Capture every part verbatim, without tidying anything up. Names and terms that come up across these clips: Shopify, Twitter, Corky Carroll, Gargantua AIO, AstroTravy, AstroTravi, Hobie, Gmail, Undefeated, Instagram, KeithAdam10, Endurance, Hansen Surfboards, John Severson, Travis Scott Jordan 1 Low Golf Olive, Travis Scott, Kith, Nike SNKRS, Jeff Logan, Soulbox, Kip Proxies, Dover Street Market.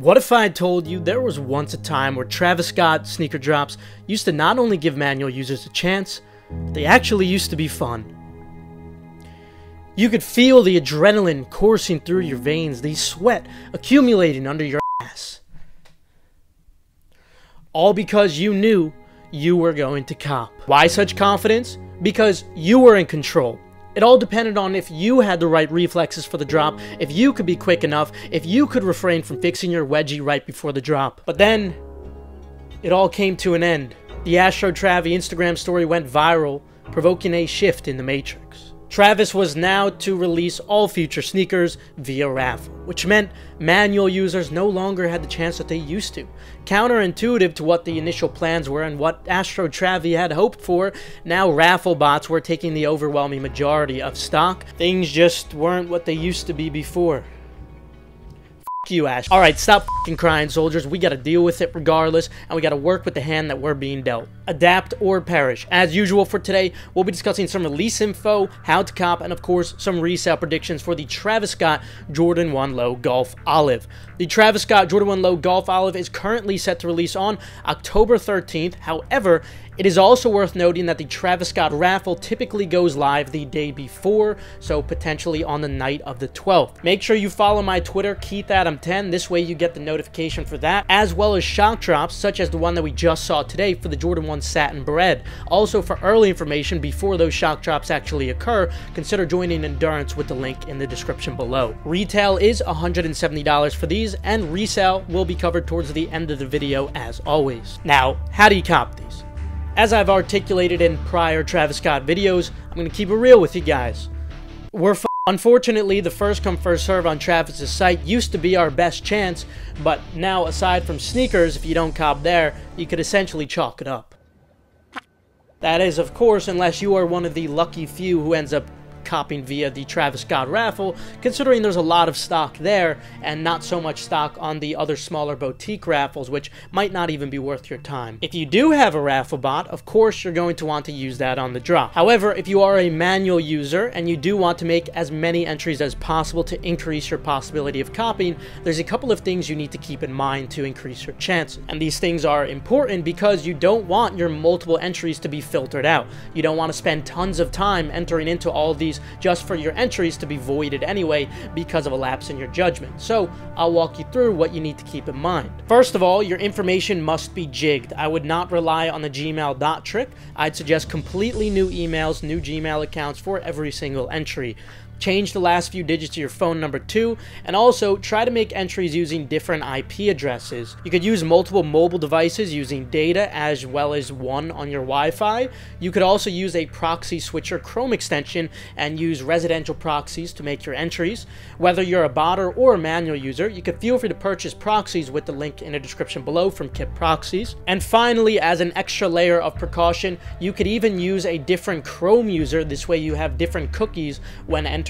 What if I told you there was once a time where Travis Scott sneaker drops used to not only give manual users a chance, they actually used to be fun. You could feel the adrenaline coursing through your veins, the sweat accumulating under your ass. All because you knew you were going to cop. Why such confidence? Because you were in control. It all depended on if you had the right reflexes for the drop, if you could be quick enough, if you could refrain from fixing your wedgie right before the drop. But then, it all came to an end. The AstroTravi Instagram story went viral, provoking a shift in the matrix. Travis was now to release all future sneakers via raffle, which meant manual users no longer had the chance that they used to. Counterintuitive to what the initial plans were and what AstroTravi had hoped for, now raffle bots were taking the overwhelming majority of stock. Things just weren't what they used to be before. F*** you, Ash. Alright, stop f***ing crying, soldiers. We gotta deal with it regardless, and we gotta work with the hand that we're being dealt. Adapt or perish. As usual for today, we'll be discussing some release info, how to cop, and of course, some resale predictions for the Travis Scott Jordan one Low Golf Olive. The Travis Scott Jordan one Low Golf Olive is currently set to release on October thirteenth. However, it is also worth noting that the Travis Scott raffle typically goes live the day before, so potentially on the night of the twelfth. Make sure you follow my Twitter, Keith Adam ten, this way you get the notification for that, as well as shock drops such as the one that we just saw today for the Jordan one Satin Bread. Also, for early information before those shock drops actually occur, consider joining Endurance with the link in the description below. Retail is one hundred seventy dollars for these, and resale will be covered towards the end of the video as always. Now, how do you cop these? As I've articulated in prior Travis Scott videos, I'm going to keep it real with you guys. We're f Unfortunately, the first come first serve on Travis's site used to be our best chance, but now aside from sneakers, if you don't cop there, you could essentially chalk it up. That is, of course, unless you are one of the lucky few who ends up copping via the Travis Scott raffle, considering there's a lot of stock there and not so much stock on the other smaller boutique raffles, which might not even be worth your time. If you do have a raffle bot, of course you're going to want to use that on the drop. However, if you are a manual user and you do want to make as many entries as possible to increase your possibility of copying, there's a couple of things you need to keep in mind to increase your chances. And these things are important because you don't want your multiple entries to be filtered out. You don't want to spend tons of time entering into all these just for your entries to be voided anyway because of a lapse in your judgment. So I'll walk you through what you need to keep in mind. First of all, your information must be jigged. I would not rely on the Gmail dot trick. I'd suggest completely new emails, new Gmail accounts for every single entry. Change the last few digits to your phone number too, and also try to make entries using different I P addresses. You could use multiple mobile devices using data as well as one on your Wi-Fi. You could also use a proxy switcher Chrome extension and use residential proxies to make your entries. Whether you're a botter or a manual user, you could feel free to purchase proxies with the link in the description below from Kip Proxies. And finally, as an extra layer of precaution, you could even use a different Chrome user. This way you have different cookies when entering.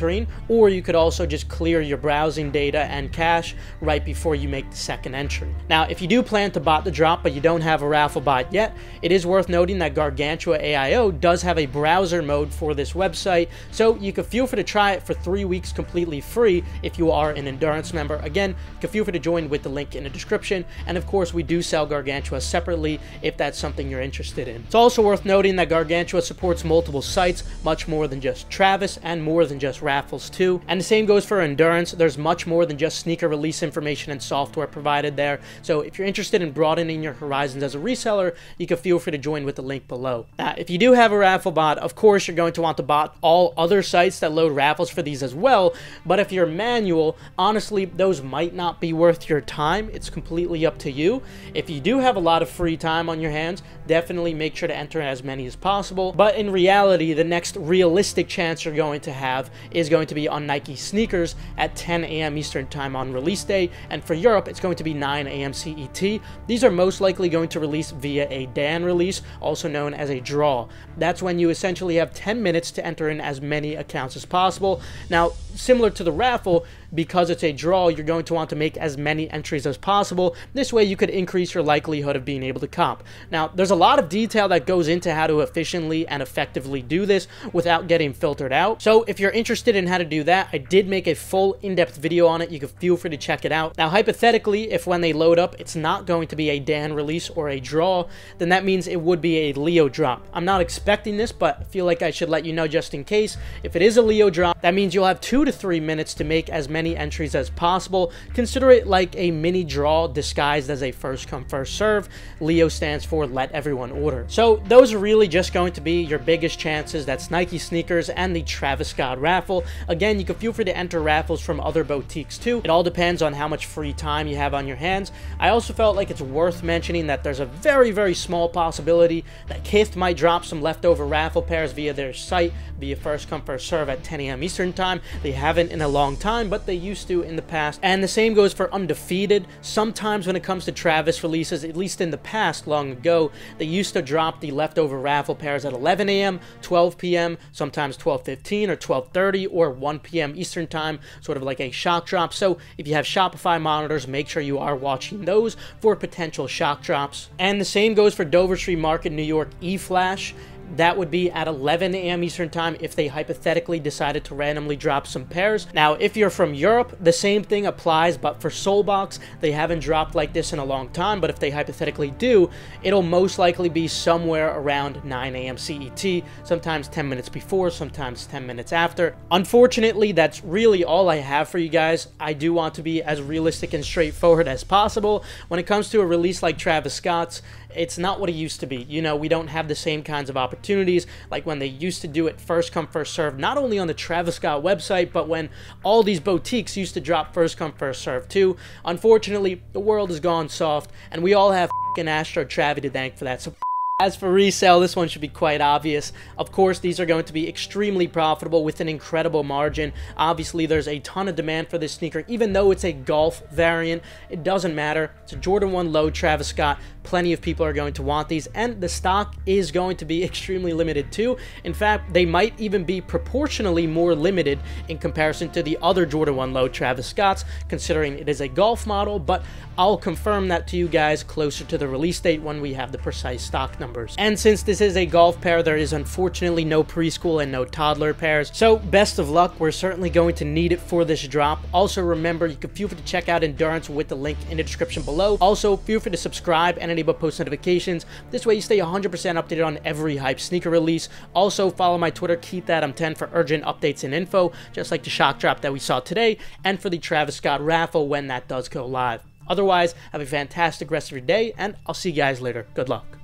Or you could also just clear your browsing data and cache right before you make the second entry. Now, if you do plan to bot the drop but you don't have a raffle bot yet, it is worth noting that Gargantua A I O does have a browser mode for this website, so you could feel free to try it for three weeks completely free if you are an Endurance member. Again, you can feel free to join with the link in the description, and of course we do sell Gargantua separately if that's something you're interested in. It's also worth noting that Gargantua supports multiple sites, much more than just Travis and more than just raffles too. And the same goes for Endurance. There's much more than just sneaker release information and software provided there. So if you're interested in broadening your horizons as a reseller, you can feel free to join with the link below. Now, if you do have a raffle bot, of course you're going to want to bot all other sites that load raffles for these as well. But if you're manual, honestly, those might not be worth your time. It's completely up to you. If you do have a lot of free time on your hands, definitely make sure to enter as many as possible. But in reality, the next realistic chance you're going to have is is going to be on Nike SNKRS at ten A M Eastern time on release day, and for Europe it's going to be nine A M C E T. These are most likely going to release via a Dan release, also known as a draw. That's when you essentially have ten minutes to enter in as many accounts as possible. Now, similar to the raffle, because it's a draw, you're going to want to make as many entries as possible. This way you could increase your likelihood of being able to comp. Now, there's a lot of detail that goes into how to efficiently and effectively do this without getting filtered out. So if you're interested in how to do that, I did make a full in-depth video on it. You can feel free to check it out. Now, hypothetically, if when they load up, it's not going to be a Dan release or a draw, then that means it would be a Leo drop. I'm not expecting this, but I feel like I should let you know just in case. If it is a Leo drop, that means you'll have two to three minutes to make as many entries as possible. Consider it like a mini draw disguised as a first come first serve. Leo stands for let everyone order. So those are really just going to be your biggest chances. That's Nike sneakers and the Travis Scott raffle. Again, you can feel free to enter raffles from other boutiques too. It all depends on how much free time you have on your hands. I also felt like it's worth mentioning that there's a very, very small possibility that Kith might drop some leftover raffle pairs via their site, via first come first serve at ten A M Eastern time. They haven't in a long time, but they used to in the past. And the same goes for Undefeated. Sometimes when it comes to Travis releases, at least in the past, long ago, they used to drop the leftover raffle pairs at eleven A M, twelve P M, sometimes twelve fifteen or twelve thirty or one P M Eastern time, sort of like a shock drop. So if you have Shopify monitors, make sure you are watching those for potential shock drops. And the same goes for Dover Street Market, New York E-Flash. That would be at eleven A M Eastern time if they hypothetically decided to randomly drop some pairs. Now, if you're from Europe, the same thing applies, but for Soulbox, they haven't dropped like this in a long time, but if they hypothetically do, it'll most likely be somewhere around nine A M C E T, sometimes ten minutes before, sometimes ten minutes after. Unfortunately, that's really all I have for you guys. I do want to be as realistic and straightforward as possible. When it comes to a release like Travis Scott's, it's not what it used to be. You know, we don't have the same kinds of opportunities like when they used to do it first come first serve, not only on the Travis Scott website, but when all these boutiques used to drop first come first serve too. Unfortunately, the world has gone soft and we all have f***ing AstroTravy to thank for that. So as for resale, this one should be quite obvious. Of course, these are going to be extremely profitable with an incredible margin. Obviously, there's a ton of demand for this sneaker, even though it's a golf variant. It doesn't matter. It's a Jordan one Low Travis Scott. Plenty of people are going to want these, and the stock is going to be extremely limited too. In fact, they might even be proportionally more limited in comparison to the other Jordan one Low Travis Scott's, considering it is a golf model, but I'll confirm that to you guys closer to the release date when we have the precise stock number. And since this is a golf pair, there is unfortunately no preschool and no toddler pairs. So best of luck. We're certainly going to need it for this drop. Also remember, you can feel free to check out Endurance with the link in the description below. Also feel free to subscribe and enable post notifications. This way you stay one hundred percent updated on every hype sneaker release. Also follow my Twitter, Keith Adam ten, for urgent updates and info, just like the shock drop that we saw today and for the Travis Scott raffle when that does go live. Otherwise, have a fantastic rest of your day and I'll see you guys later. Good luck.